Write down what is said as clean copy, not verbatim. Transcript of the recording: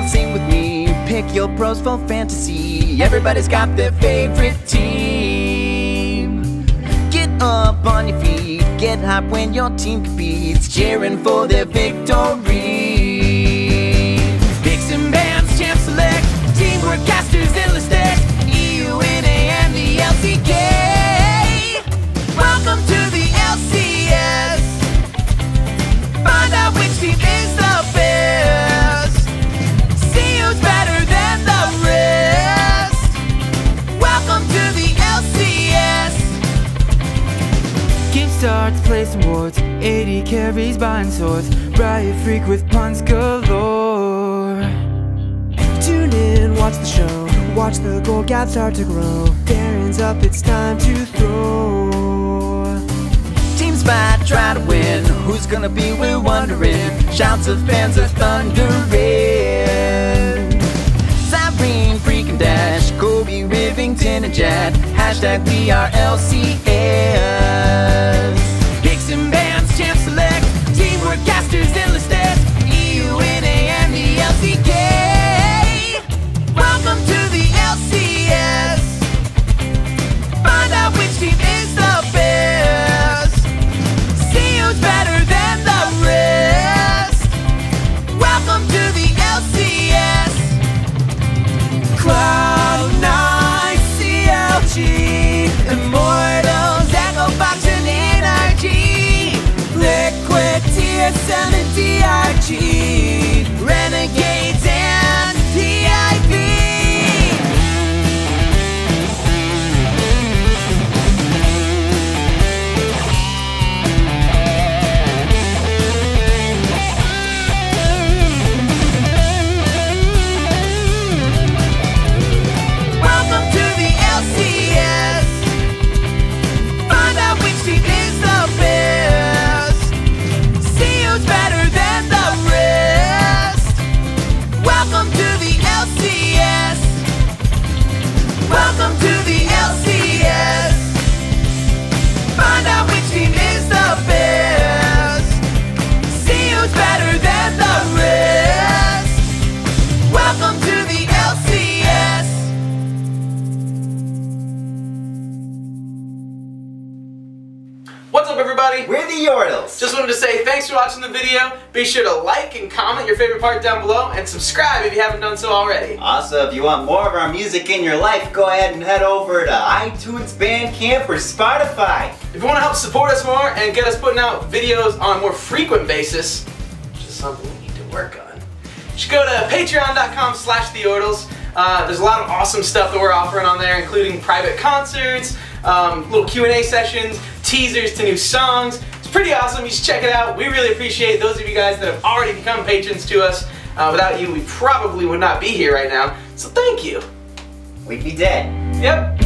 all sing with me. Pick your bros for fantasy. Everybody's got their favorite team. Get up on your feet. Get hype when your team competes, cheering for their victory. Picks and bans, champ select, teamwork casters, endless decks. EUNA and the LCK. Welcome to the LCS. Find out which team is the best. See who's better than the rest. Welcome to the LCS. Game starts, play some wards. 80 carries, buying swords. Riot Phreak with puns galore. Tune in, watch the show. Watch the gold gap start to grow. Baron's up, it's time to throw. Teams fight, try to win. Who's gonna be, we're wondering. Shouts of fans are thundering. Zirene, Freak and Dash, Kobe, Rivington and Jatt. Hashtag we are LCS. Picks and bans, champ select, teamwork casters, endless decks. EUNA and the LCK. Welcome to the LCS. Find out which team is the best. See who's better. Immortals, echo box and energy, liquid tears and a DRG, renegades and PIP. We're the Yordles. Just wanted to say thanks for watching the video. Be sure to like and comment your favorite part down below, and subscribe if you haven't done so already. Also, if you want more of our music in your life, go ahead and head over to iTunes, Bandcamp, or Spotify. If you want to help support us more and get us putting out videos on a more frequent basis, which is something we need to work on, you should go to patreon.com/theyordles. There's a lot of awesome stuff that we're offering on there, including private concerts, little Q&A sessions, teasers to new songs. It's pretty awesome. You should check it out. We really appreciate those of you guys that have already become patrons to us. Without you, we probably would not be here right now. So thank you. We'd be dead. Yep.